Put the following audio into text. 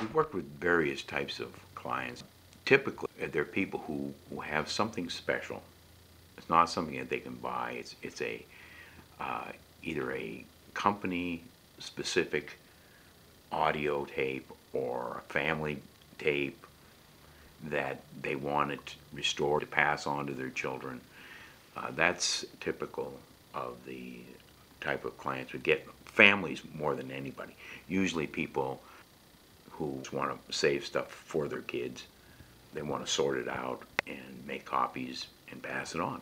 We work with various types of clients. Typically, they're people who have something special. It's not something that they can buy. It's a either a company-specific audio tape or a family tape that they want it restored to pass on to their children. That's typical of the type of clients we get. Families more than anybody. Usually people who want to save stuff for their kids. They want to sort it out and make copies and pass it on.